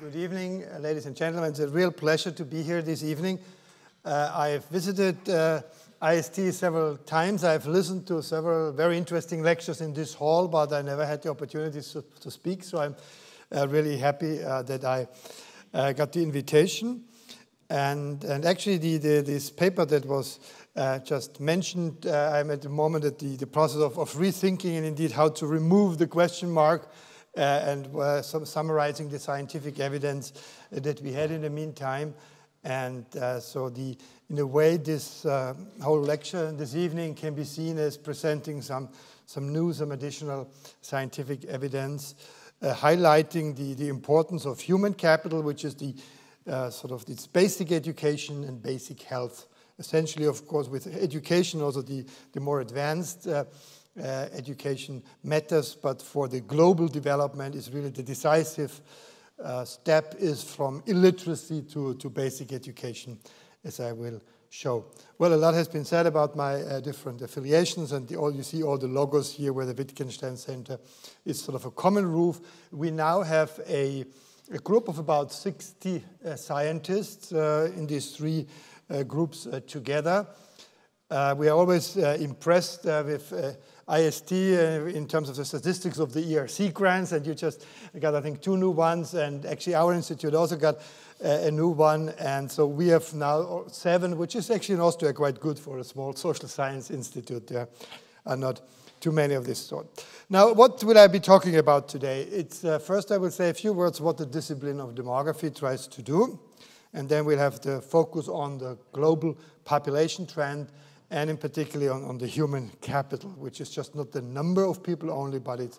Good evening, ladies and gentlemen. It's a real pleasure to be here this evening. I have visited IST several times. I've listened to several very interesting lectures in this hall, but I never had the opportunity to speak, so I'm really happy that I got the invitation. And actually, this paper that was just mentioned, I'm at the moment at the process of rethinking and indeed how to remove the question mark summarizing the scientific evidence that we had in the meantime. And so in a way, this whole lecture this evening can be seen as presenting some additional scientific evidence, highlighting the importance of human capital, which is the sort of its basic education and basic health. Essentially, of course, with education, also the more advanced education matters, but for the global development is really the decisive step is from illiteracy to basic education, as I will show. Well, a lot has been said about my different affiliations, and you see all the logos here where the Wittgenstein Center is sort of a common roof. We now have a group of about 60 scientists in these three groups together. We are always impressed with IST in terms of the statistics of the ERC grants, and you just got, I think, two new ones, and actually our institute also got a new one, and so we have now 7, which is actually in Austria quite good for a small social science institute. There are not too many of this sort. Now, what will I be talking about today? It's first I will say a few words what the discipline of demography tries to do, and then we'll have the focus on the global population trend, and in particular on the human capital, which is just not the number of people only, but it's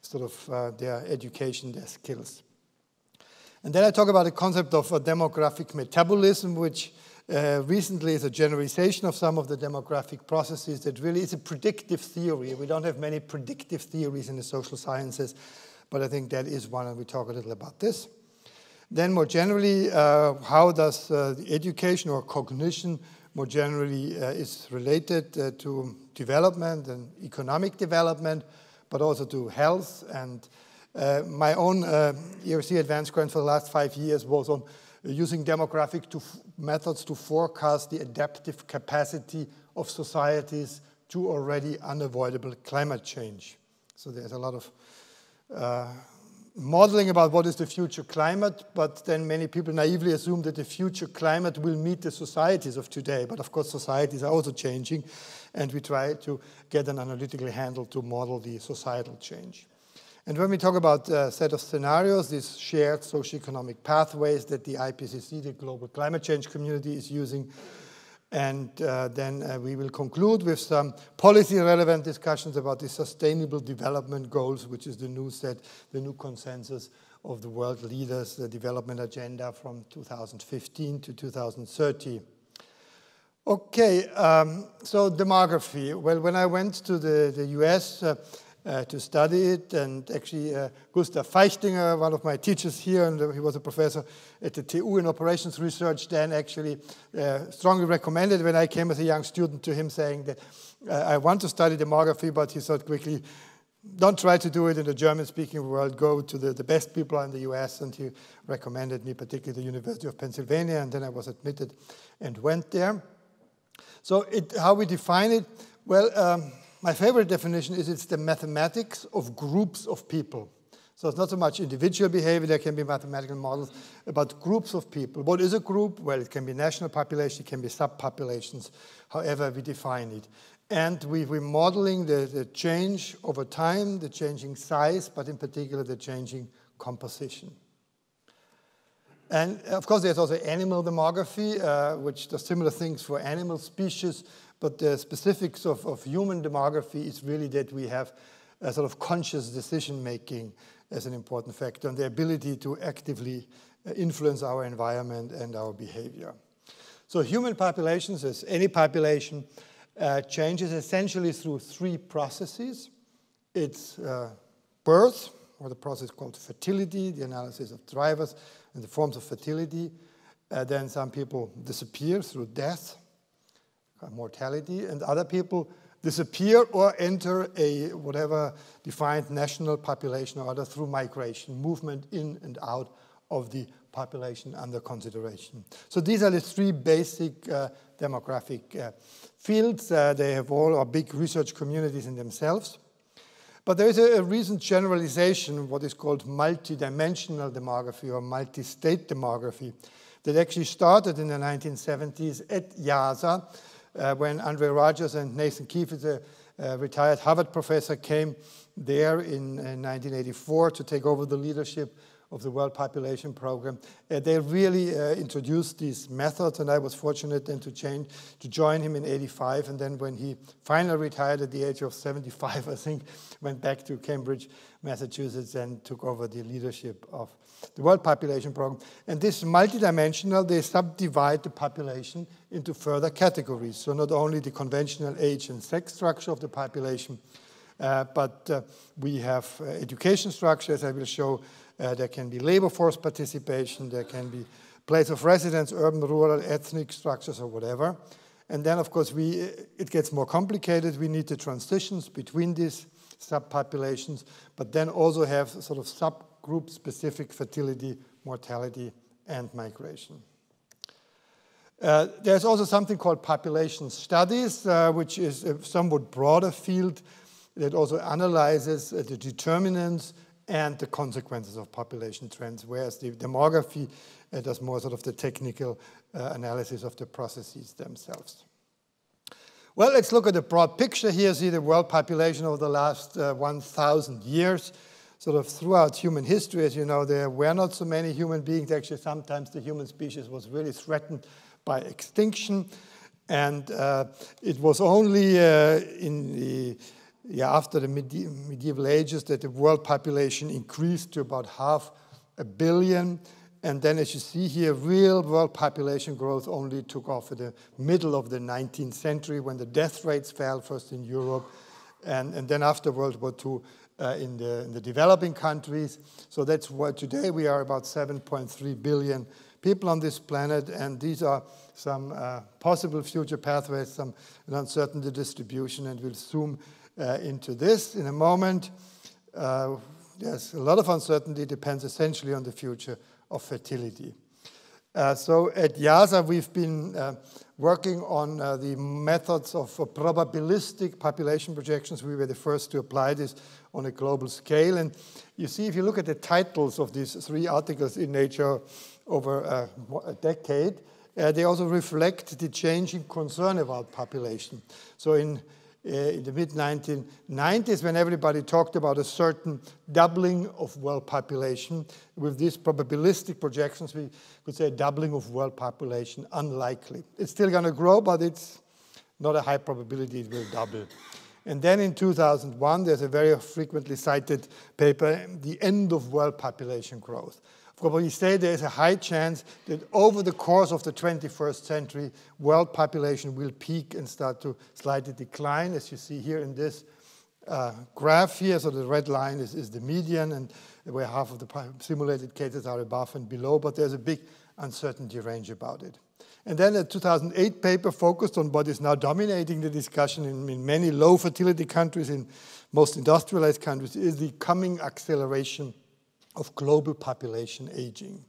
sort of their education, their skills. And then I talk about the concept of demographic metabolism, which recently is a generalization of some of the demographic processes that really is a predictive theory. We don't have many predictive theories in the social sciences, but I think that is one, and we talk a little about this. Then more generally, how does the education or cognition more generally is related to development and economic development, but also to health. And my own ERC advanced grant for the last 5 years was on using demographic methods to forecast the adaptive capacity of societies to already unavoidable climate change. So there's a lot of modeling about what is the future climate, but then many people naively assume that the future climate will meet the societies of today. But of course, societies are also changing, and we try to get an analytical handle to model the societal change. And when we talk about a set of scenarios, these shared socioeconomic pathways that the IPCC, the global climate change community, is using, and then we will conclude with some policy-relevant discussions about the Sustainable Development Goals, which is the new set, the new consensus of the world leaders, the development agenda from 2015 to 2030. Okay, so demography. Well, when I went to the US to study it, and actually Gustav Feichtinger, one of my teachers here, and he was a professor at the TU in operations research, then actually strongly recommended when I came as a young student to him, saying that I want to study demography, but he said quickly, don't try to do it in the German-speaking world, go to the best people in the US, and he recommended me particularly the University of Pennsylvania, and then I was admitted and went there. So how we define it, well, my favorite definition is it's the mathematics of groups of people. So it's not so much individual behavior, there can be mathematical models about groups of people. What is a group? Well, it can be national population, it can be subpopulations, however we define it. And we're modeling the change over time, the changing size, but in particular the changing composition. And of course there's also animal demography, which does similar things for animal species. But the specifics of human demography is really that we have sort of conscious decision-making as an important factor and the ability to actively influence our environment and our behavior. So human populations, as any population, changes essentially through three processes. It's birth, or the process called fertility, the analysis of drivers and the forms of fertility. Then some people disappear through death, mortality, and other people disappear or enter a whatever defined national population order through migration, movement in and out of the population under consideration. So these are the three basic demographic fields. They have all our big research communities in themselves. But there is a recent generalization of what is called multidimensional demography or multi-state demography that actually started in the 1970s at IIASA when Andre Rogers and Nathan Keyfitz, a retired Harvard professor, came there in 1984 to take over the leadership of the World Population Program. They really introduced these methods, and I was fortunate then to join him in '85, and then when he finally retired at the age of 75, I think, went back to Cambridge, Massachusetts, and took over the leadership of the World Population Program. And this multidimensional, they subdivide the population into further categories. So not only the conventional age and sex structure of the population, but we have education structure, as I will show. There can be labor force participation, there can be place of residence, urban, rural, ethnic structures, or whatever. And then, of course, it gets more complicated. We need the transitions between these subpopulations, but then also have sort of subgroup-specific fertility, mortality, and migration. There's also something called population studies, which is a somewhat broader field that also analyzes the determinants and the consequences of population trends, whereas the demography does more sort of the technical analysis of the processes themselves. Well, let's look at the broad picture here. See the world population over the last 1,000 years, sort of throughout human history. As you know, there were not so many human beings. Actually, sometimes the human species was really threatened by extinction. And it was only in the after the medieval ages that the world population increased to about 500 million. And then, as you see here, real world population growth only took off at the middle of the 19th century when the death rates fell, first in Europe, and then after World War II in the developing countries. So that's why today we are about 7.3 billion people on this planet, and these are some possible future pathways, some uncertainty distribution, and we'll zoom into this in a moment. There's a lot of uncertainty, depends essentially on the future of fertility. So at IIASA, we've been working on the methods of probabilistic population projections. We were the first to apply this on a global scale. And you see, if you look at the titles of these three articles in Nature over a decade, they also reflect the changing concern about population. So in the mid-1990s, when everybody talked about a certain doubling of world population, with these probabilistic projections, we could say doubling of world population, unlikely. It's still going to grow, but it's not a high probability it will double. And then in 2001, there's a very frequently cited paper, The End of World Population Growth. We say there's a high chance that over the course of the 21st century, world population will peak and start to slightly decline, as you see here in this graph here. So the red line is the median, and where half of the simulated cases are above and below, but there's a big uncertainty range about it. And then a 2008 paper focused on what is now dominating the discussion in many low fertility countries, in most industrialized countries, is the coming acceleration of global population aging.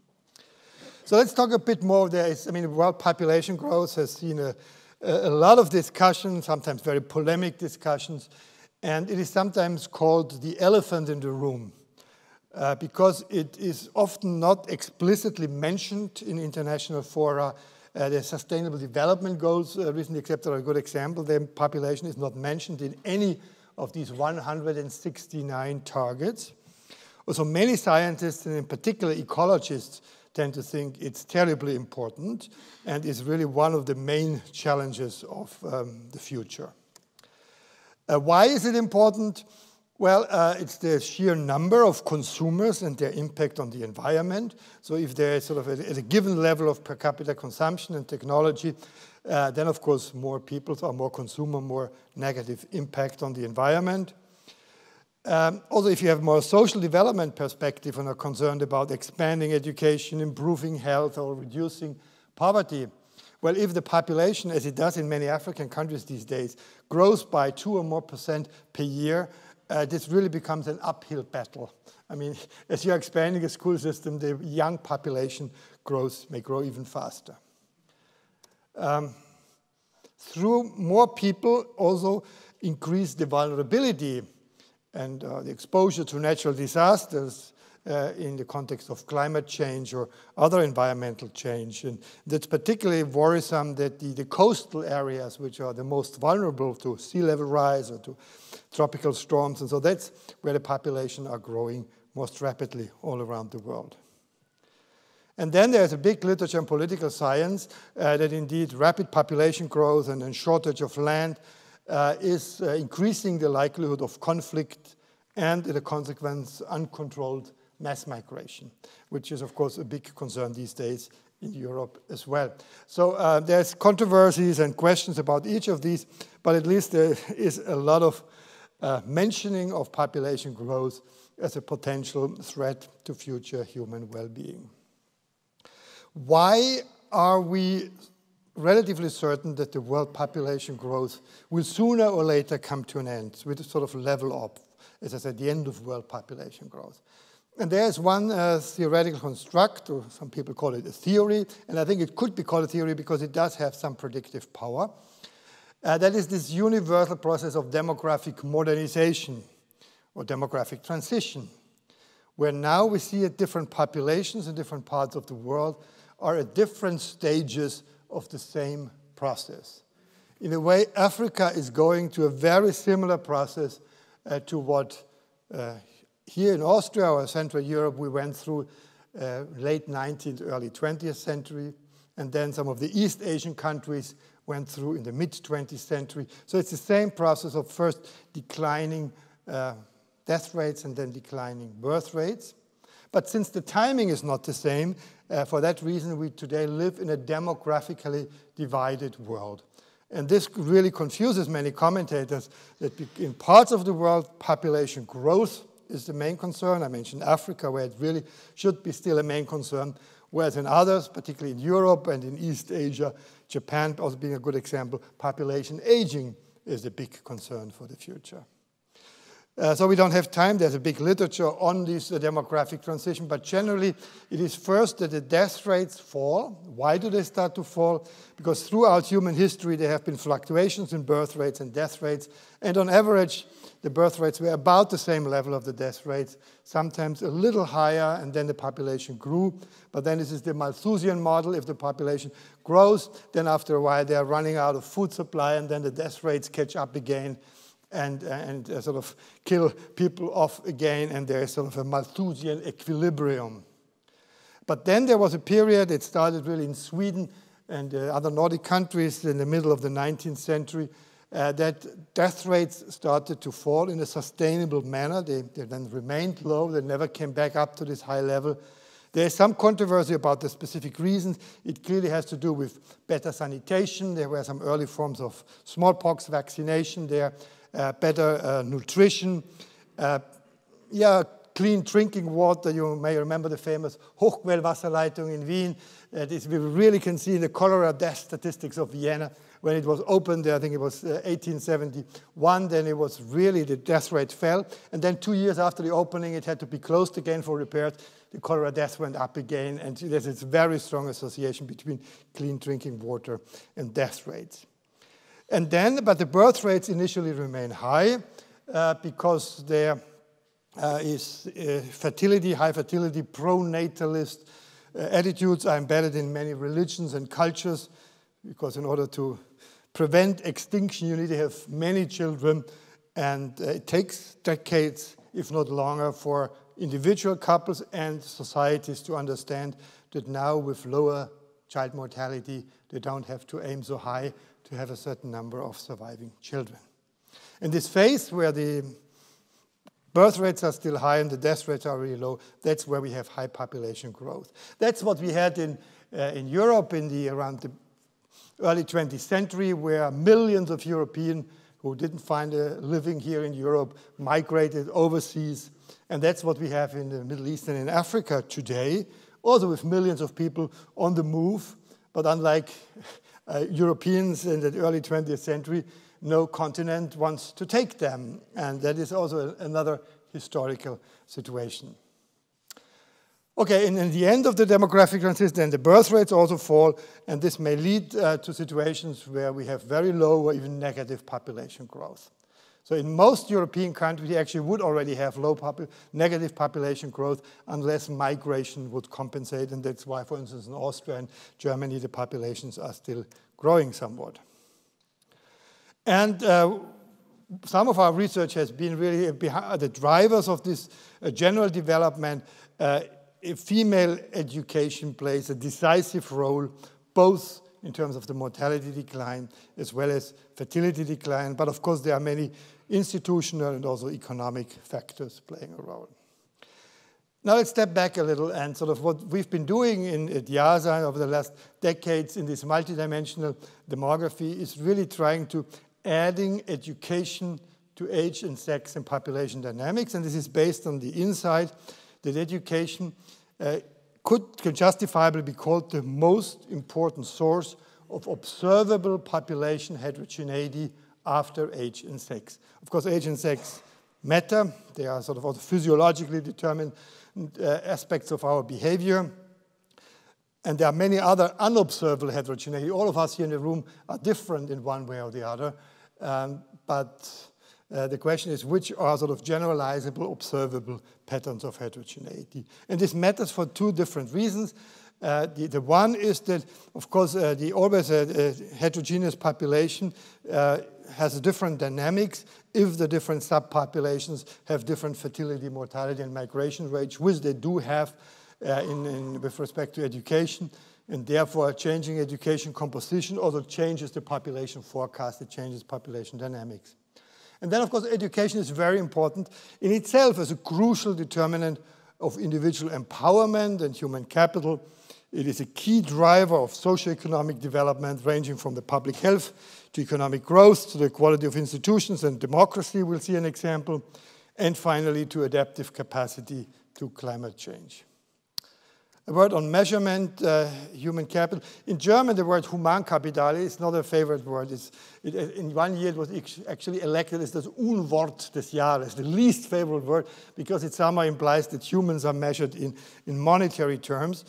So let's talk a bit more. World population growth has seen a lot of discussion, sometimes very polemic discussions, and it is sometimes called the elephant in the room because it is often not explicitly mentioned in international fora. The Sustainable Development Goals recently accepted are a good example. Their population is not mentioned in any of these 169 targets. Also, many scientists, and in particular ecologists, tend to think it's terribly important and is really one of the main challenges of the future. Why is it important? Well, it's the sheer number of consumers and their impact on the environment. So if they're sort of at a given level of per capita consumption and technology, then of course more people are more consumer, more negative impact on the environment. Also, if you have more social development perspective and are concerned about expanding education, improving health, or reducing poverty, well, if the population, as it does in many African countries these days, grows by 2% or more per year, this really becomes an uphill battle. I mean, as you're expanding a school system, the young population growth may grow even faster. Through more people also increase the vulnerability and the exposure to natural disasters in the context of climate change or other environmental change. And that's particularly worrisome that the coastal areas, which are the most vulnerable to sea level rise or to tropical storms, and so that's where the population are growing most rapidly all around the world. And then there's a big literature in political science that indeed rapid population growth and a shortage of land is increasing the likelihood of conflict and, in a consequence, uncontrolled mass migration, which is, of course, a big concern these days in Europe as well. So there's controversies and questions about each of these, but at least there is a lot of mentioning of population growth as a potential threat to future human well-being. Why are we relatively certain that the world population growth will sooner or later come to an end with a sort of level up, as I said, the end of world population growth? And there's one theoretical construct, or some people call it a theory, and I think it could be called a theory because it does have some predictive power. That is this universal process of demographic modernization or demographic transition, where now we see that different populations in different parts of the world are at different stages of the same process. In a way, Africa is going to a very similar process to what here in Austria or Central Europe we went through late 19th, early 20th century, and then some of the East Asian countries went through in the mid-20th century. So it's the same process of first declining death rates and then declining birth rates. But since the timing is not the same, for that reason, we today live in a demographically divided world. And this really confuses many commentators that in parts of the world, population growth is the main concern. I mentioned Africa, where it really should be still a main concern, whereas in others, particularly in Europe and in East Asia, Japan also being a good example, population aging is a big concern for the future. So we don't have time. There's a big literature on this demographic transition, but generally it is first that the death rates fall. Why do they start to fall? Because throughout human history there have been fluctuations in birth rates and death rates, and on average the birth rates were about the same level of the death rates, sometimes a little higher, and then the population grew. But then this is the Malthusian model. If the population grows, then after a while they are running out of food supply, and then the death rates catch up again and sort of kill people off again, and there is sort of a Malthusian equilibrium. But then there was a period, it started really in Sweden and other Nordic countries in the middle of the 19th century, that death rates started to fall in a sustainable manner. They then remained low, they never came back up to this high level. There is some controversy about the specific reasons. It clearly has to do with better sanitation. There were some early forms of smallpox vaccination there. Better nutrition, clean drinking water. You may remember the famous Hochquellwasserleitung in Wien. This we really can see in the cholera death statistics of Vienna. When it was opened, I think it was 1871, then it was really the death rate fell. And then 2 years after the opening, it had to be closed again for repairs. The cholera death went up again. And there's this very strong association between clean drinking water and death rates. And then, but the birth rates initially remain high because there is fertility, high fertility, pro-natalist attitudes are embedded in many religions and cultures, because in order to prevent extinction, you need to have many children, and it takes decades, if not longer, for individual couples and societies to understand that now with lower child mortality, they don't have to aim so high to have a certain number of surviving children. In this phase where the Birth rates are still high and the death rates are really low. That's where we have high population growth. That's what we had in Europe in the around the early 20th century, where millions of Europeans who didn't find a living here in Europe migrated overseas. And that's what we have in the Middle East and in Africa today, also with millions of people on the move. But unlike Europeans in the early 20th century, no continent wants to take them. And that is also another historical situation. Okay, and in the end of the demographic transition, then the birth rates also fall, and this may lead to situations where we have very low or even negative population growth. So in most European countries, we actually would already have low negative population growth unless migration would compensate, and that's why, for instance, in Austria and Germany, the populations are still growing somewhat. And some of our research has been really behind the drivers of this general development. Female education plays a decisive role, both in terms of the mortality decline as well as fertility decline. But of course, there are many institutional and also economic factors playing a role. Now let's step back a little and sort of what we've been doing at IIASA over the last decades in this multidimensional demography is really trying to adding education to age and sex and population dynamics. And this is based on the insight that education could justifiably be called the most important source of observable population heterogeneity after age and sex. Of course, age and sex matter. They are sort of also physiologically determined aspects of our behavior. And there are many other unobservable heterogeneity. All of us here in the room are different in one way or the other. But the question is, which are sort of generalizable, observable patterns of heterogeneity? And this matters for two different reasons. The one is that, of course, always a heterogeneous population has different dynamics if the different subpopulations have different fertility, mortality, and migration rates, which they do have with respect to education. And therefore, changing education composition also changes the population forecast. It changes population dynamics. And then, of course, education is very important in itself as a crucial determinant of individual empowerment and human capital. It is a key driver of socioeconomic development, ranging from the public health to economic growth, to the quality of institutions and democracy, we'll see an example, and finally to adaptive capacity to climate change. A word on measurement, human capital. In German, the word Humankapital is not a favorite word. In one year, it was actually elected as das Unwort des Jahres, the least favorite word, because it somehow implies that humans are measured in monetary terms.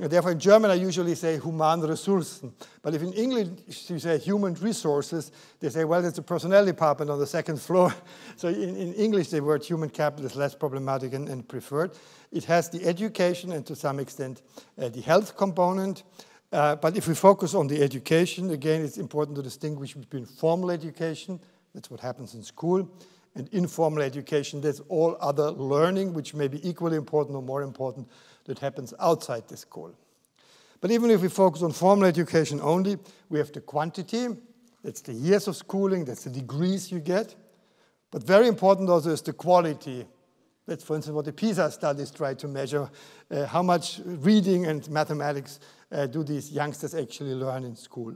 And therefore, in German, I usually say human resourcen. But if in English you say human resources, they say, well, it's a personnel department on the second floor. So in English, the word human capital is less problematic and preferred. It has the education and, to some extent, the health component. But if we focus on the education, again, it's important to distinguish between formal education, that's what happens in school, and informal education, that's all other learning, which may be equally important or more important, that happens outside the school. But even if we focus on formal education only, we have the quantity, that's the years of schooling, that's the degrees you get. But very important also is the quality. That's, for instance, what the PISA studies try to measure, how much reading and mathematics do these youngsters actually learn in school.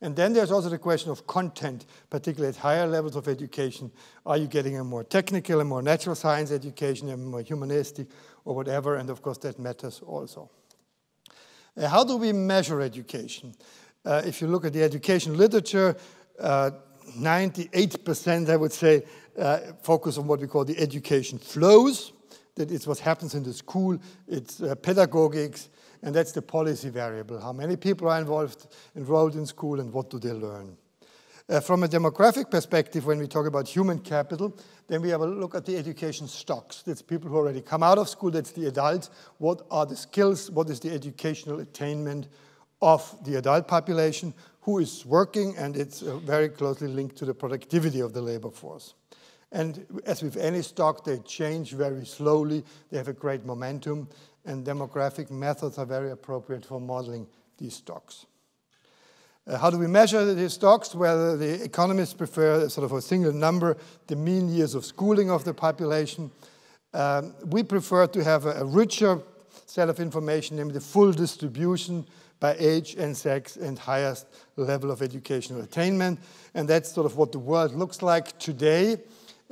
And then there's also the question of content, particularly at higher levels of education. Are you getting a more technical and more natural science education, a more humanistic or whatever? And of course, that matters also. How do we measure education? If you look at the education literature, 98%, I would say, focus on what we call the education flows. That is what happens in the school. It's pedagogics. And that's the policy variable, how many people are enrolled in school and what do they learn. From a demographic perspective, when we talk about human capital, then we have a look at the education stocks. That's people who already come out of school, that's the adults. What are the skills? What is the educational attainment of the adult population? Who is working? And it's very closely linked to the productivity of the labor force. And as with any stock, they change very slowly. They have a great momentum. And demographic methods are very appropriate for modeling these stocks. How do we measure these stocks? Well, the economists prefer sort of a single number, the mean years of schooling of the population. We prefer to have a richer set of information, namely the full distribution by age and sex and highest level of educational attainment. And that's sort of what the world looks like today.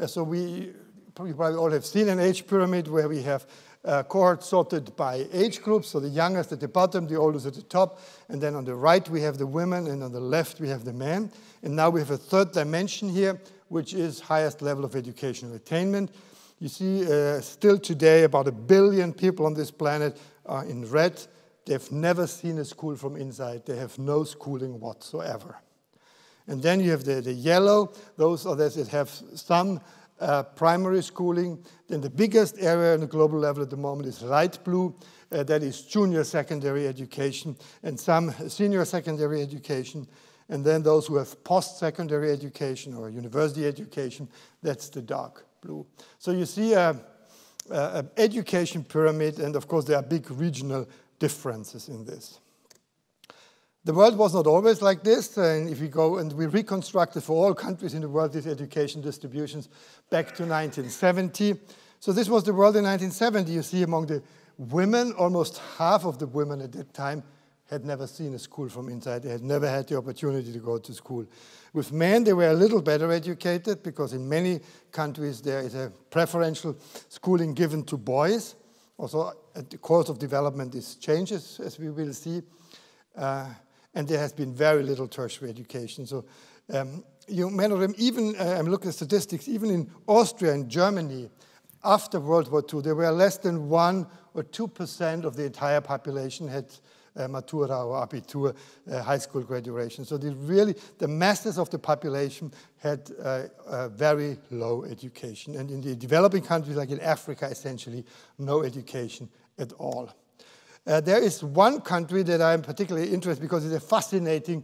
So we probably all have seen an age pyramid where we have cohorts sorted by age groups, so the youngest at the bottom, the oldest at the top, and then on the right we have the women, and on the left we have the men. And now we have a third dimension here, which is highest level of educational attainment. You see, still today, about 1 billion people on this planet are in red. They've never seen a school from inside. They have no schooling whatsoever. And then you have the yellow. Those are those that have some primary schooling. Then the biggest area on the global level at the moment is light blue. That is junior secondary education and some senior secondary education. And then those who have post-secondary education or university education, that's the dark blue. So you see an education pyramid, and of course there are big regional differences in this. The world was not always like this, and if we go and we reconstructed for all countries in the world these education distributions back to 1970. So this was the world in 1970. You see among the women, almost half of the women at that time had never seen a school from inside. They had never had the opportunity to go to school. With men, they were a little better educated because in many countries there is a preferential schooling given to boys. Also, the course of development is changes, as we will see. And there has been very little tertiary education. So you may not even, I'm looking at statistics, even in Austria and Germany, after World War II, there were less than 1 or 2% of the entire population had Matura or Abitur, high school graduation. So really, the masses of the population had very low education. And in the developing countries, like in Africa, essentially no education at all. There is one country that I'm particularly interested in because it's a fascinating,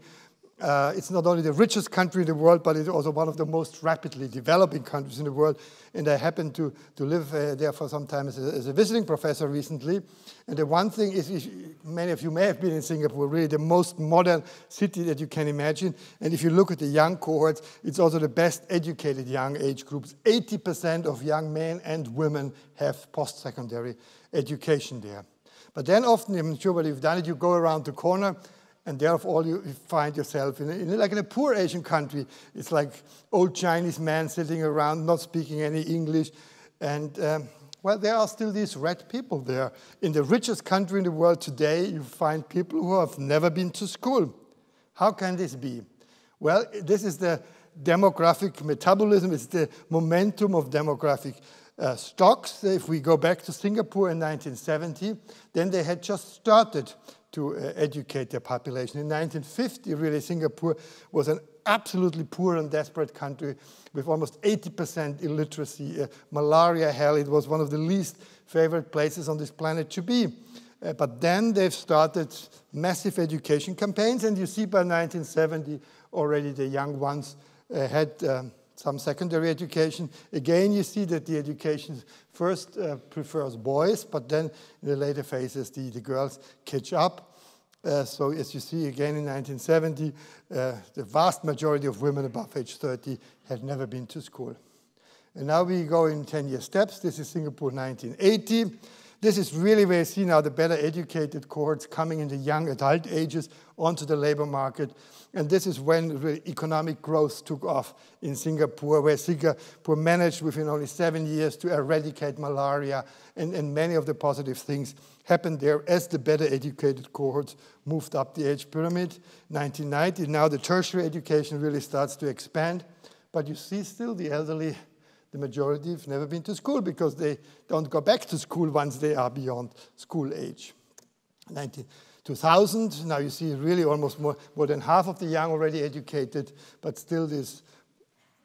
it's not only the richest country in the world, but it's also one of the most rapidly developing countries in the world. And I happened to live there for some time as a visiting professor recently. And the one thing is, many of you may have been in Singapore, really the most modern city that you can imagine. And if you look at the young cohorts, it's also the best educated young age groups. 80% of young men and women have post-secondary education there. But then often, I'm sure what you've done is you go around the corner, and therefore you find yourself in a poor Asian country. It's like old Chinese men sitting around, not speaking any English. And well, there are still these red people there. In the richest country in the world today, you find people who have never been to school. How can this be? Well, this is the demographic metabolism. It's the momentum of demographic stocks. If we go back to Singapore in 1970, then they had just started to educate their population. In 1950, really, Singapore was an absolutely poor and desperate country with almost 80% illiteracy. Malaria, hell, it was one of the least favorite places on this planet to be. But then they've started massive education campaigns, and you see by 1970 already the young ones had some secondary education. Again, you see that the education first prefers boys, but then in the later phases, the girls catch up. So as you see again in 1970, the vast majority of women above age 30 had never been to school. And now we go in 10-year steps. This is Singapore 1980. This is really where you see now the better educated cohorts coming in the young adult ages onto the labor market. And this is when really economic growth took off in Singapore, where Singapore managed within only 7 years to eradicate malaria. And many of the positive things happened there as the better educated cohorts moved up the age pyramid. 1990, now the tertiary education really starts to expand. But you see still the elderly. The majority have never been to school because they don't go back to school once they are beyond school age. 2000, now you see really almost more than half of the young already educated, but still this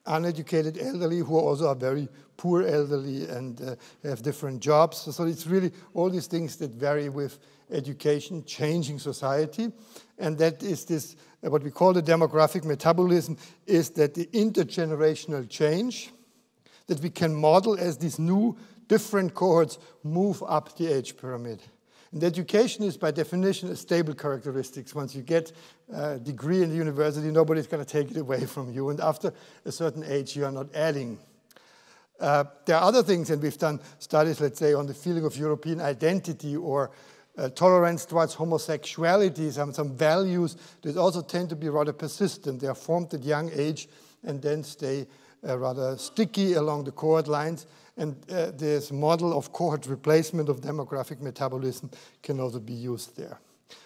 uneducated elderly who also are very poor elderly and have different jobs. So it's really all these things that vary with education, changing society, and that is this, what we call the demographic metabolism, is that the intergenerational change that we can model as these new different cohorts move up the age pyramid. And education is by definition a stable characteristic. Once you get a degree in the university, nobody's going to take it away from you. And after a certain age, you are not adding. There are other things, and we've done studies, let's say, on the feeling of European identity or tolerance towards homosexuality, some values that also tend to be rather persistent. They are formed at young age and then stay rather sticky along the cohort lines. And this model of cohort replacement of demographic metabolism can also be used there.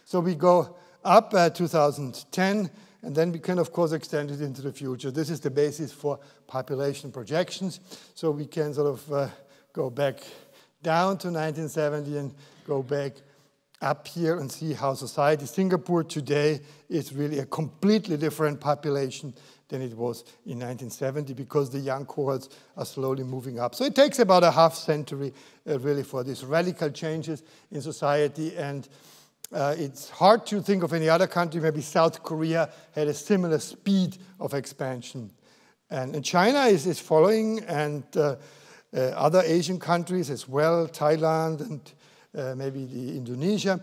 So we go up 2010, and then we can, of course, extend it into the future. This is the basis for population projections. So we can sort of go back down to 1970 and go back up here and see how society. Singapore today is really a completely different population than it was in 1970 because the young cohorts are slowly moving up. So it takes about a half century really for these radical changes in society, and it's hard to think of any other country. Maybe South Korea had a similar speed of expansion. And China is following, and other Asian countries as well, Thailand and maybe Indonesia,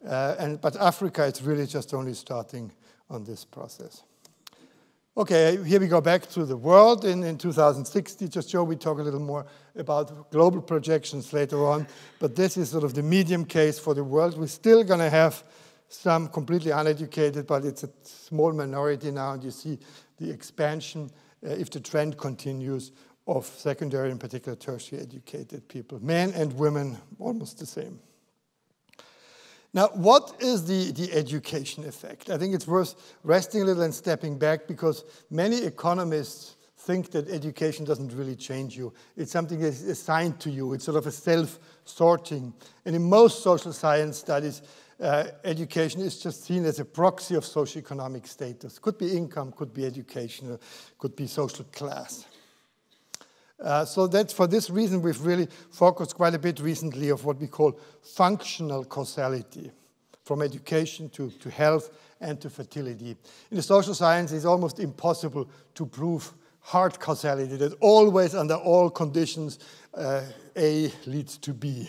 but Africa is really just only starting on this process. Okay, here we go back to the world in 2060. Just show we talk a little more about global projections later on, but this is sort of the medium case for the world. We're still going to have some completely uneducated, but it's a small minority now, and you see the expansion, if the trend continues, of secondary, in particular tertiary educated people. Men and women, almost the same. Now, what is the education effect? I think it's worth resting a little and stepping back, because many economists think that education doesn't really change you. It's something that's assigned to you. It's sort of a self-sorting. And in most social science studies, education is just seen as a proxy of socioeconomic status. Could be income, could be education, could be social class. So that's for this reason we've really focused quite a bit recently of what we call functional causality, from education to health and to fertility. In the social science, it's almost impossible to prove hard causality, that always under all conditions A leads to B.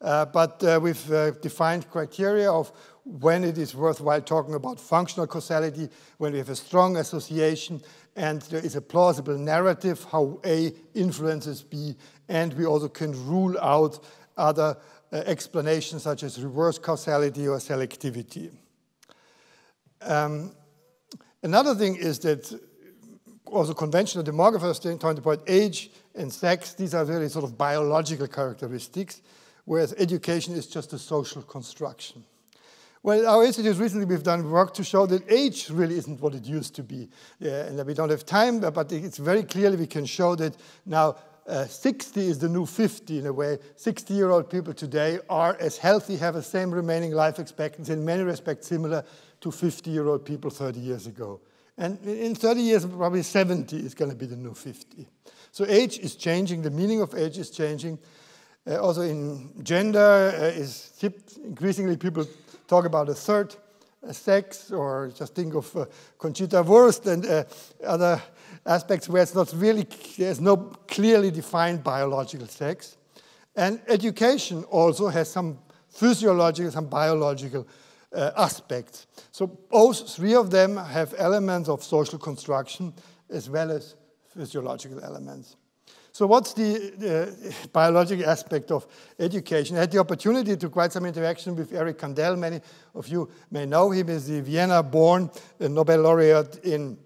But we've defined criteria of when it is worthwhile talking about functional causality, when we have a strong association and there is a plausible narrative how A influences B, and we also can rule out other explanations such as reverse causality or selectivity. Another thing is that also conventional demographers talk about age and sex. These are really sort of biological characteristics, whereas education is just a social construction. Well, at our institute recently we've done work to show that age really isn't what it used to be. And we don't have time, but it's very clearly we can show that now 60 is the new 50 in a way. 60-year-old people today are as healthy, have the same remaining life expectancy, in many respects similar to 50-year-old people 30 years ago. And in 30 years, probably 70 is going to be the new 50. So age is changing, the meaning of age is changing. Also in gender, increasingly people talk about a third sex, or just think of Conchita Wurst and other aspects where it's not really, there's no clearly defined biological sex. And education also has some physiological, some biological aspects. So both three of them have elements of social construction as well as physiological elements. So what's the biological aspect of education? I had the opportunity to quite some interaction with Eric Kandel. Many of you may know him as the Vienna-born Nobel laureate in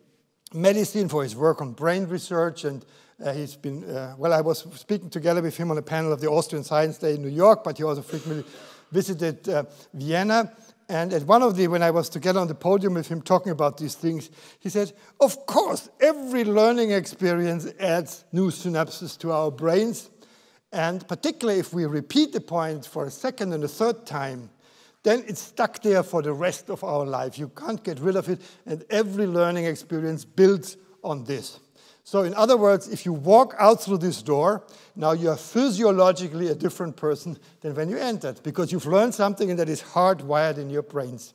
medicine for his work on brain research. And he's been, well, I was speaking together with him on a panel of the Austrian Science Day in New York, but he also frequently visited Vienna. And at one of the, when I was together on the podium with him talking about these things, he said, of course, every learning experience adds new synapses to our brains. And particularly if we repeat the point for a second and a third time, then it's stuck there for the rest of our life. You can't get rid of it. And every learning experience builds on this. So in other words, if you walk out through this door, now you are physiologically a different person than when you entered, because you've learned something and that is hardwired in your brains.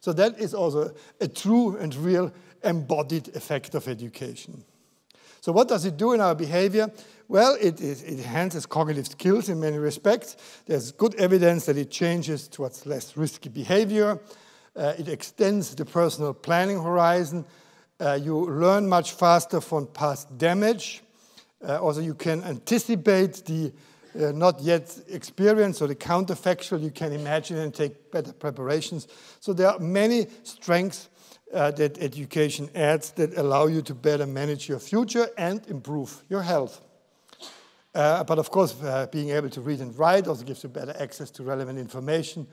So that is also a true and real embodied effect of education. So what does it do in our behavior? Well, it enhances cognitive skills in many respects. There's good evidence that it changes towards less risky behavior. It extends the personal planning horizon. You learn much faster from past damage. Also, you can anticipate the not yet experienced or the counterfactual. You can imagine and take better preparations. So there are many strengths that education adds that allow you to better manage your future and improve your health. But of course, being able to read and write also gives you better access to relevant information.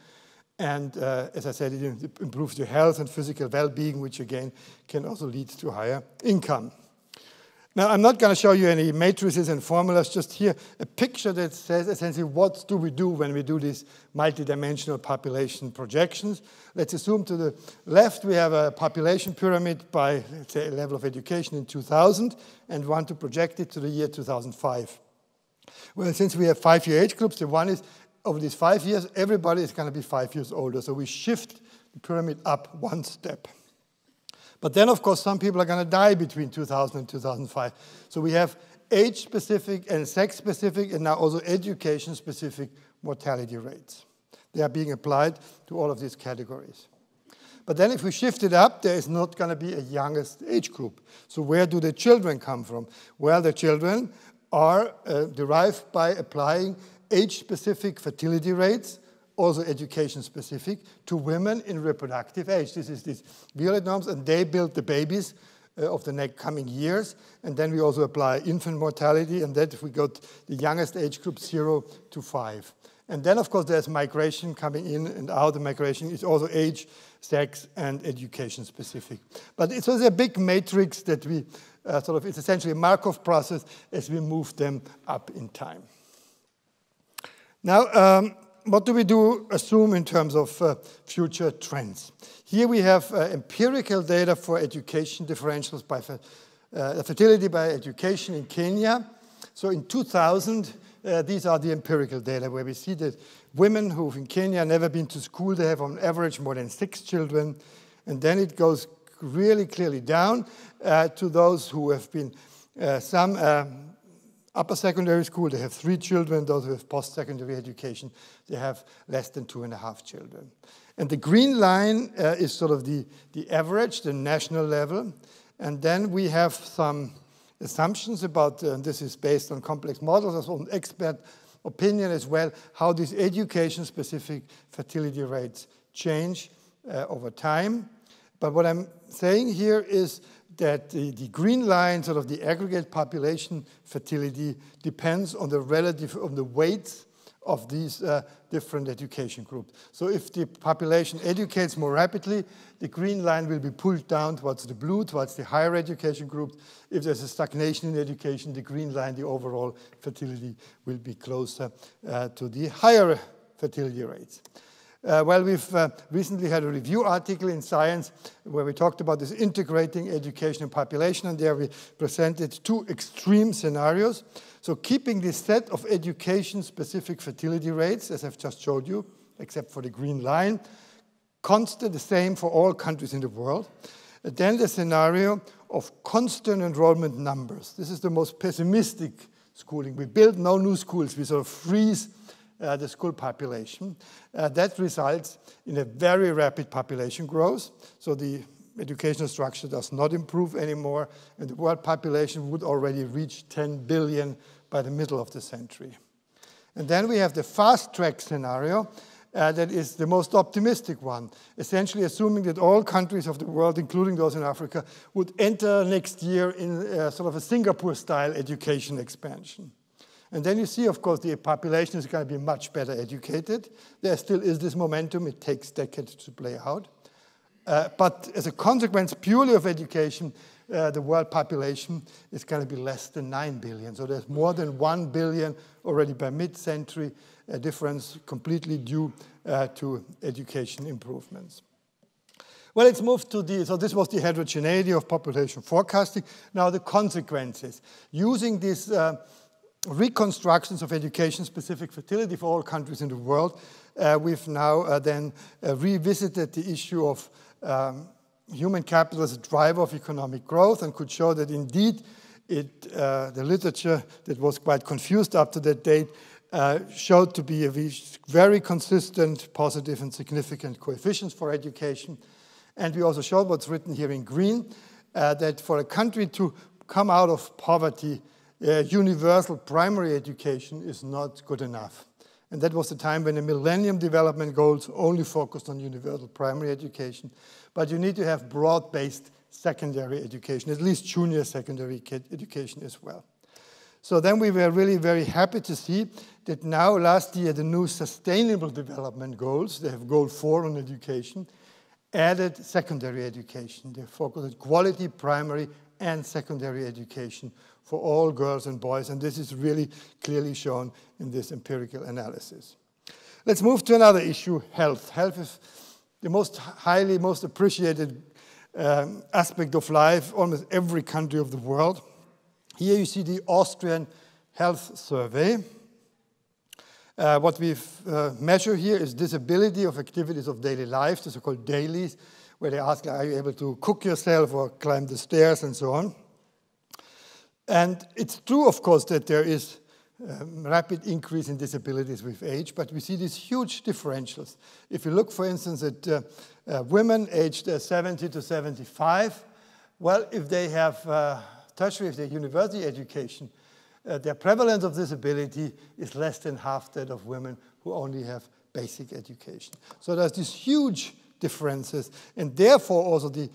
And as I said, it improves your health and physical well-being, which again can also lead to higher income. Now, I'm not going to show you any matrices and formulas, just here a picture that says essentially what do we do when we do these multidimensional population projections. Let's assume to the left we have a population pyramid by, let's say, a level of education in 2000 and want to project it to the year 2005. Well, since we have 5-year age groups, the one is over these 5 years, everybody is going to be 5 years older. So we shift the pyramid up one step. But then, of course, some people are going to die between 2000 and 2005. So we have age-specific and sex-specific and now also education-specific mortality rates. They are being applied to all of these categories. But then if we shift it up, there is not going to be a youngest age group. So where do the children come from? Well, the children are derived by applying age-specific fertility rates, also education-specific, to women in reproductive age. This is these violet norms, and they build the babies of the next coming years. And then we also apply infant mortality, and that we got the youngest age group 0 to 5. And then, of course, there's migration coming in and out. The migration is also age, sex, and education-specific. But it's also a big matrix that we it's essentially a Markov process as we move them up in time. Now, what do we assume in terms of future trends? Here we have empirical data for education differentials by fertility by education in Kenya. So in 2000, these are the empirical data where we see that women who in Kenya have never been to school, they have on average more than 6 children, and then it goes really clearly down to those who have been some upper secondary school, they have 3 children. Those who have post-secondary education, they have less than 2.5 children. And the green line is sort of the average, the national level. And then we have some assumptions about, this is based on complex models, on expert opinion as well, how these education-specific fertility rates change over time. But what I'm saying here is that the green line, sort of the aggregate population fertility, depends on the relative, on the weights of these different education groups. So if the population educates more rapidly, the green line will be pulled down towards the blue, towards the higher education group. If there's a stagnation in education, the green line, the overall fertility, will be closer to the higher fertility rates. Well, we've recently had a review article in Science where we talked about this integrating education and population, and there we presented 2 extreme scenarios. So keeping this set of education-specific fertility rates, as I've just showed you, except for the green line, constant, the same for all countries in the world. And then the scenario of constant enrollment numbers. This is the most pessimistic schooling. We build no new schools. We sort of freeze the school population. That results in a very rapid population growth. So the educational structure does not improve anymore, and the world population would already reach 10 billion by the middle of the century. And then we have the fast-track scenario that is the most optimistic one, essentially assuming that all countries of the world, including those in Africa, would enter next year in sort of a Singapore-style education expansion. And then you see, of course, the population is going to be much better educated. There still is this momentum. It takes decades to play out. But as a consequence purely of education, the world population is going to be less than 9 billion. So there's more than 1 billion already by mid-century, a difference completely due to education improvements. Well, let's move to so this was the heterogeneity of population forecasting. Now the consequences. Using this reconstructions of education-specific fertility for all countries in the world, we've now then revisited the issue of human capital as a driver of economic growth and could show that indeed the literature that was quite confused up to that date showed to be a very consistent, positive and significant coefficients for education. And we also showed what's written here in green, that for a country to come out of poverty, universal primary education is not good enough. And that was the time when the Millennium Development Goals only focused on universal primary education. But you need to have broad-based secondary education, at least junior secondary education as well. So then we were really very happy to see that now last year the new Sustainable Development Goals, they have goal 4 on education, added secondary education. They focused on quality primary and secondary education for all girls and boys, and this is really clearly shown in this empirical analysis. Let's move to another issue, health. Health is the most appreciated aspect of life, almost every country of the world. Here you see the Austrian Health Survey. What we measure here is disability of activities of daily life, the so-called dailies, where they ask, are you able to cook yourself or climb the stairs and so on. And it's true, of course, that there is a rapid increase in disabilities with age, but we see these huge differentials. If you look, for instance, at women aged 70 to 75, well, if they have tertiary, if they have university education, their prevalence of disability is less than half that of women who only have basic education. So there's these huge differences, and therefore also the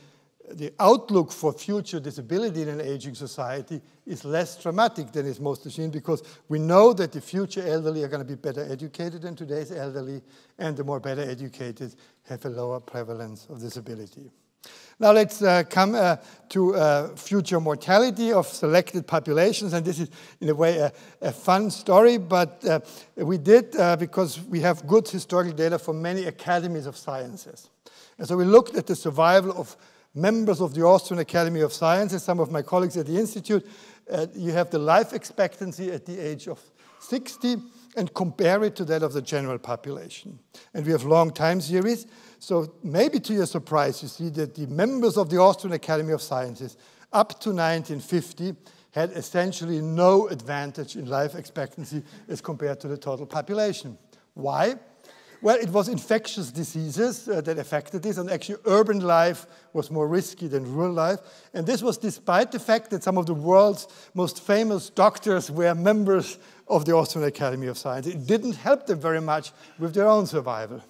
outlook for future disability in an aging society is less dramatic than is mostly seen, because we know that the future elderly are going to be better educated than today's elderly, and the more better educated have a lower prevalence of disability. Now let's come to future mortality of selected populations, and this is in a way a fun story, but we did because we have good historical data from many academies of sciences. And so we looked at the survival of members of the Austrian Academy of Sciences, some of my colleagues at the Institute. You have the life expectancy at the age of 60 and compare it to that of the general population. And we have long time series. So maybe to your surprise, you see that the members of the Austrian Academy of Sciences up to 1950 had essentially no advantage in life expectancy as compared to the total population. Why? Well, it was infectious diseases that affected this, and actually urban life was more risky than rural life. And this was despite the fact that some of the world's most famous doctors were members of the Austrian Academy of Sciences. It didn't help them very much with their own survival.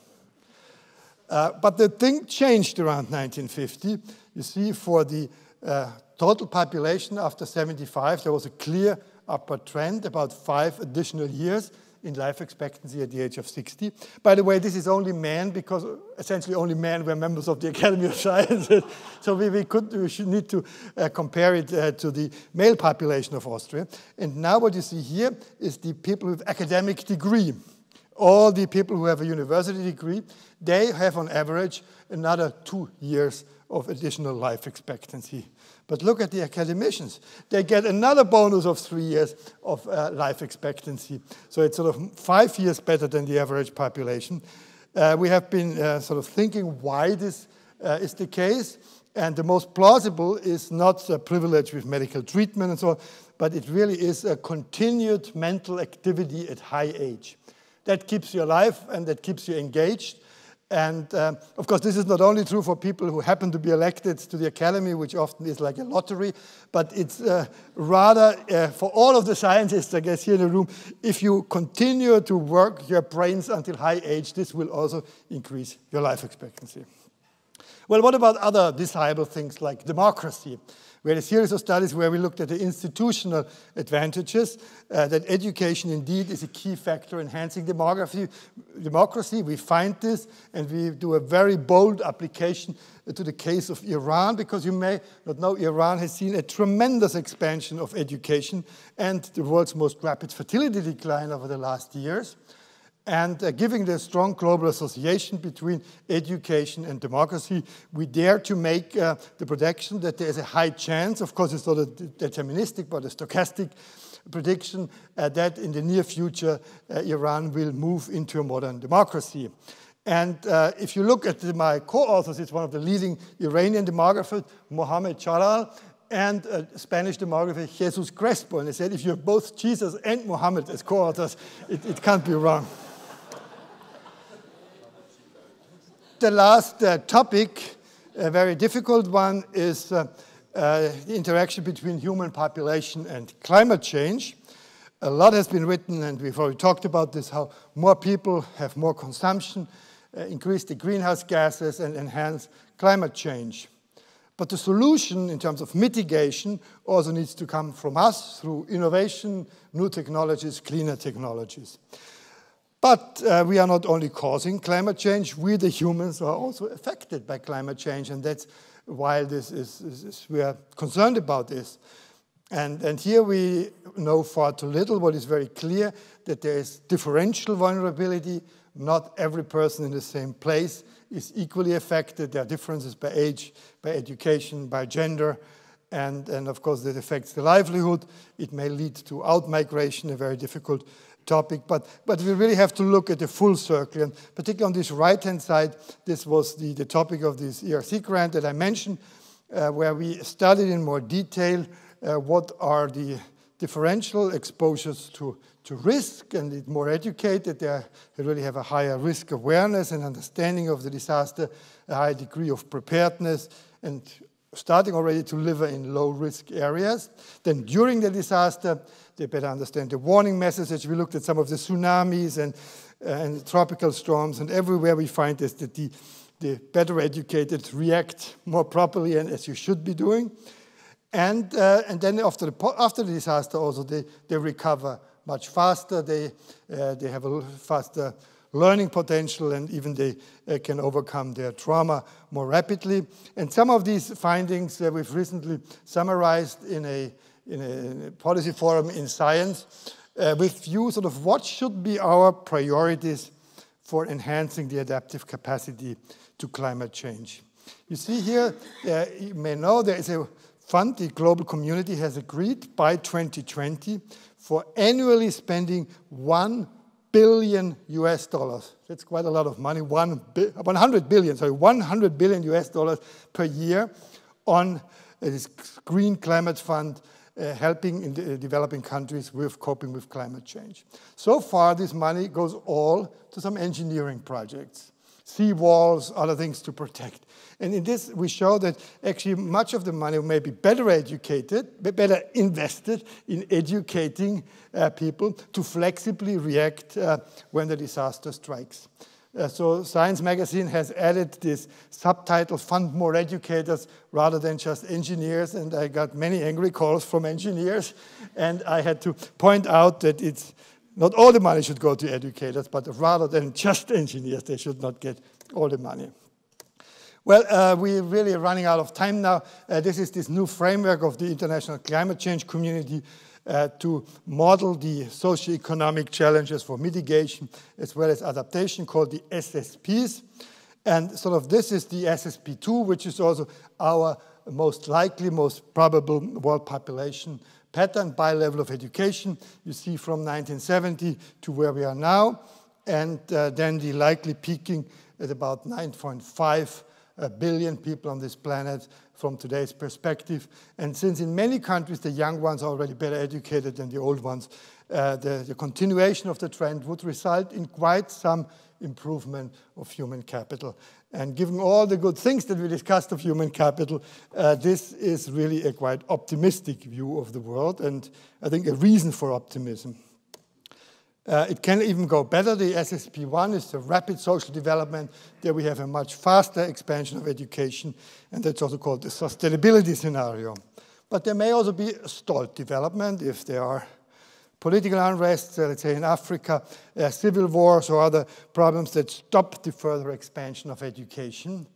But the thing changed around 1950. You see, for the total population after 75, there was a clear upward trend, about 5 additional years in life expectancy at the age of 60. By the way, this is only men, because essentially only men were members of the Academy of Sciences. So we should need to compare it to the male population of Austria. And now what you see here is the people with academic degree. All the people who have a university degree, they have on average another 2 years of additional life expectancy. But look at the academicians. They get another bonus of 3 years of life expectancy. So it's sort of 5 years better than the average population. We have been sort of thinking why this is the case. And the most plausible is not privilege with medical treatment and so on, but it really is a continued mental activity at high age. That keeps you alive and that keeps you engaged. And of course, this is not only true for people who happen to be elected to the academy, which often is like a lottery, but it's rather for all of the scientists, I guess, here in the room, if you continue to work your brains until high age, this will also increase your life expectancy. Well, what about other desirable things like democracy? We had a series of studies where we looked at the institutional advantages, that education indeed is a key factor enhancing democracy. We find this, and we do a very bold application to the case of Iran, because you may not know, Iran has seen a tremendous expansion of education and the world's most rapid fertility decline over the last years. And given the strong global association between education and democracy, we dare to make the prediction that there is a high chance, of course it's not a deterministic but a stochastic prediction, that in the near future Iran will move into a modern democracy. And if you look at my co-authors, it's one of the leading Iranian demographers, Mohammed Jalal, and Spanish demographer Jesus Crespo. And they said, if you have both Jesus and Mohammed as co-authors, it can't be wrong. The last topic, a very difficult one, is the interaction between human population and climate change. A lot has been written, and we've already talked about this, how more people have more consumption, increase the greenhouse gases, and enhance climate change. But the solution in terms of mitigation also needs to come from us through innovation, new technologies, cleaner technologies. But we are not only causing climate change, we the humans are also affected by climate change, and that's why this is we are concerned about this. And here we know far too little. What is very clear, that there is differential vulnerability. Not every person in the same place is equally affected. There are differences by age, by education, by gender, and of course that affects the livelihood. It may lead to out-migration, a very difficult topic, but we really have to look at the full circle, and particularly on this right-hand side, this was the topic of this ERC grant that I mentioned, where we studied in more detail what are the differential exposures to risk, and the more educated, they really have a higher risk awareness and understanding of the disaster, a high degree of preparedness, and starting already to live in low-risk areas. Then during the disaster, they better understand the warning messages. We looked at some of the tsunamis and tropical storms, and everywhere we find is that the better educated react more properly, and as you should be doing. And then after the disaster also, they recover much faster. They have a faster learning potential, and even they can overcome their trauma more rapidly. And some of these findings we've recently summarized in a policy forum in Science, with you sort of what should be our priorities for enhancing the adaptive capacity to climate change. You see here, you may know there is a fund, the global community has agreed by 2020 for annually spending $1 billion. That's quite a lot of money, 100 billion US dollars per year on this Green Climate Fund, helping in the developing countries with coping with climate change. So far, this money goes all to some engineering projects, sea walls, other things to protect. And in this, we show that actually much of the money may be better educated, better invested in educating people to flexibly react when the disaster strikes. So Science magazine has added this subtitle, Fund More Educators, rather than just engineers, and I got many angry calls from engineers, and I had to point out that it's not all the money should go to educators, but rather than just engineers, they should not get all the money. Well, we're really running out of time now. This is this new framework of the international climate change community to model the socioeconomic challenges for mitigation as well as adaptation, called the SSPs. And sort of this is the SSP2, which is also our most likely, most probable world population pattern by level of education. You see from 1970 to where we are now, and then the likely peaking at about 9.5 billion people on this planet from today's perspective. And since in many countries the young ones are already better educated than the old ones, the continuation of the trend would result in quite some improvement of human capital. And given all the good things that we discussed of human capital, this is really a quite optimistic view of the world, and I think a reason for optimism. It can even go better. The SSP1 is the rapid social development. There we have a much faster expansion of education, and that's also called the sustainability scenario. But there may also be stalled development if there are political unrest, let's say in Africa, civil wars or other problems that stop the further expansion of education.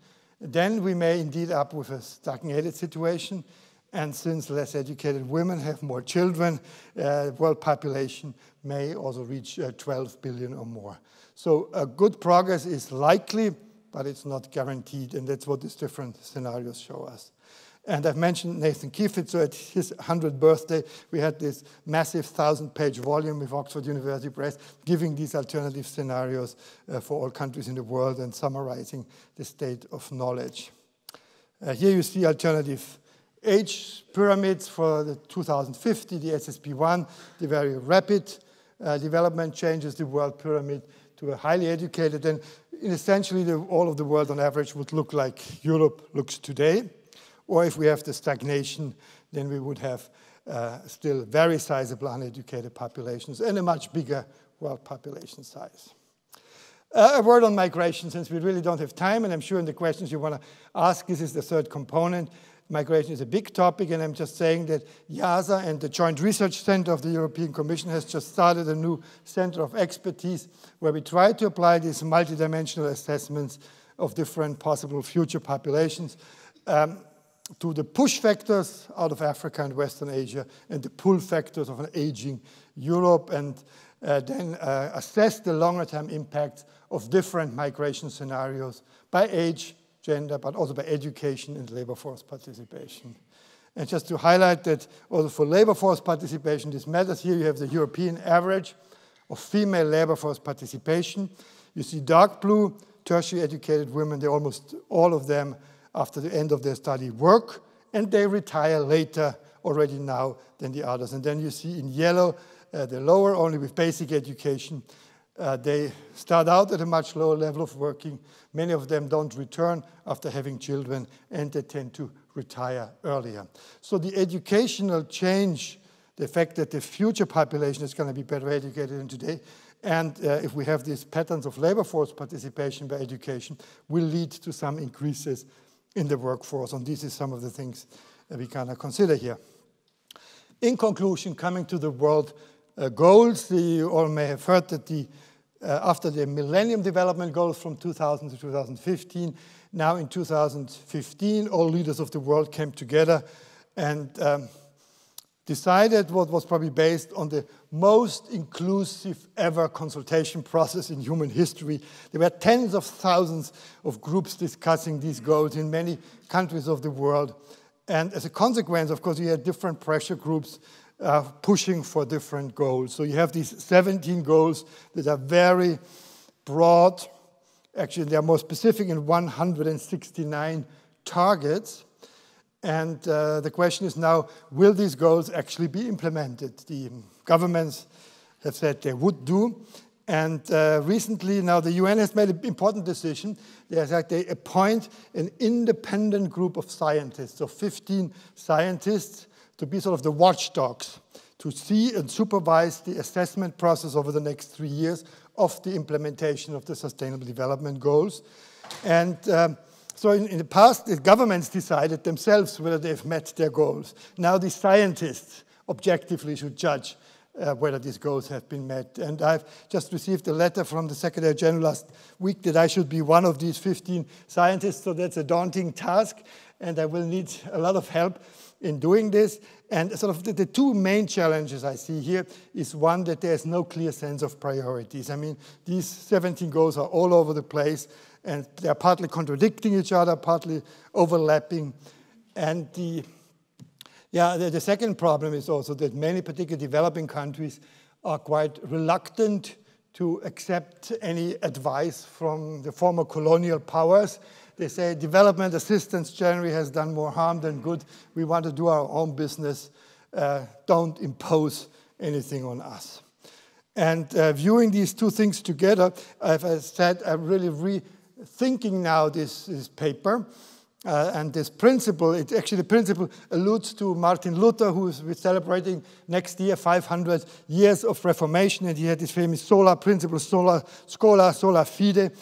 Then we may indeed up with a stagnated situation, and since less educated women have more children, world population may also reach 12 billion or more. So good progress is likely, but it's not guaranteed, and that's what these different scenarios show us. And I've mentioned Nathan Keyfitz, so at his 100th birthday, we had this massive 1,000-page volume with Oxford University Press giving these alternative scenarios for all countries in the world and summarizing the state of knowledge. Here you see alternative age pyramids for the 2050, the SSP1, the very rapid development changes the world pyramid to a highly educated, and essentially all of the world on average would look like Europe looks today. Or if we have the stagnation, then we would have still very sizable uneducated populations and a much bigger world population size. A word on migration, since we really don't have time, and I'm sure in the questions you want to ask, this is the third component. Migration is a big topic, and I'm just saying that IIASA and the Joint Research Center of the European Commission has just started a new center of expertise where we try to apply these multidimensional assessments of different possible future populations to the push factors out of Africa and Western Asia and the pull factors of an aging Europe, and then assess the longer-term impacts of different migration scenarios by age, gender, but also by education and labor force participation. And just to highlight that also for labor force participation, this matters. Here you have the European average of female labor force participation. You see dark blue, tertiary educated women, they almost all of them after the end of their study work, and they retire later already now than the others. And then you see in yellow, the lower only with basic education. They start out at a much lower level of working. Many of them don't return after having children, and they tend to retire earlier. So the educational change, the fact that the future population is going to be better educated than today, and if we have these patterns of labor force participation by education, will lead to some increases in the workforce. And this is some of the things that we kind of consider here. In conclusion, coming to the world goals, you all may have heard that after the Millennium Development Goals from 2000 to 2015, now in 2015, all leaders of the world came together and decided what was probably based on the most inclusive ever consultation process in human history. There were tens of thousands of groups discussing these goals in many countries of the world. And as a consequence, of course, you had different pressure groups pushing for different goals. So you have these 17 goals that are very broad. Actually, they are more specific in 169 targets. And the question is now, will these goals actually be implemented? The governments have said they would do. And recently, now the UN has made an important decision. They appoint an independent group of scientists, so 15 scientists, to be sort of the watchdogs, to see and supervise the assessment process over the next 3 years of the implementation of the Sustainable Development Goals. And so in the past, the governments decided themselves whether they've met their goals. Now the scientists objectively should judge whether these goals have been met. And I've just received a letter from the Secretary General last week that I should be one of these 15 scientists, so that's a daunting task, and I will need a lot of help in doing this. And sort of the two main challenges I see here is one, that there's no clear sense of priorities. I mean, these 17 goals are all over the place, and they're partly contradicting each other, partly overlapping. And the second problem is also that many particular developing countries are quite reluctant to accept any advice from the former colonial powers. They say development assistance generally has done more harm than good. We want to do our own business. Don't impose anything on us. And viewing these two things together, as I said, I'm really rethinking now this paper and this principle. It actually, the principle alludes to Martin Luther, who is celebrating next year 500 years of Reformation, and he had this famous sola principle, sola scola, sola fide.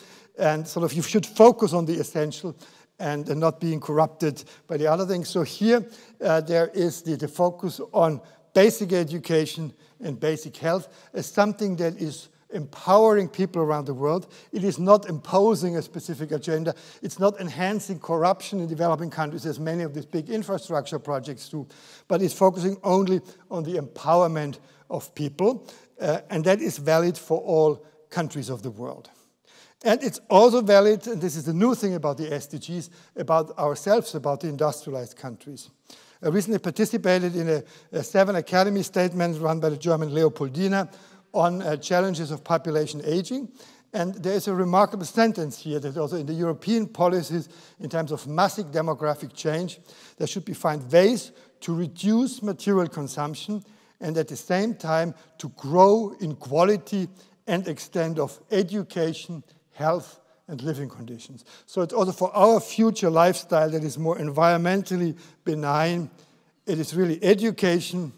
And sort of you should focus on the essential and not being corrupted by the other things. So here there is the focus on basic education and basic health as something that is empowering people around the world. It is not imposing a specific agenda. It's not enhancing corruption in developing countries, as many of these big infrastructure projects do, but it's focusing only on the empowerment of people, and that is valid for all countries of the world. And it's also valid, and this is the new thing about the SDGs, about ourselves, about the industrialized countries. I recently participated in a 7 Academy statement run by the German Leopoldina on challenges of population aging. And there's a remarkable sentence here that also in the European policies, in terms of massive demographic change, there should be found ways to reduce material consumption and at the same time to grow in quality and extent of education, health, and living conditions. So it's also for our future lifestyle that is more environmentally benign. It is really education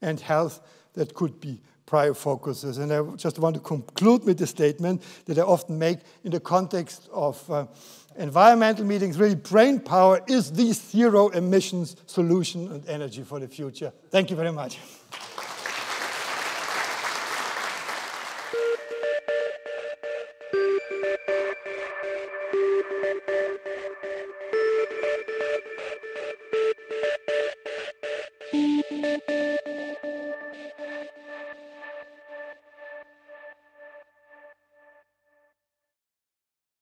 and health that could be prior focuses. And I just want to conclude with the statement that I often make in the context of environmental meetings. Really, brain power is the zero emissions solution and energy for the future. Thank you very much.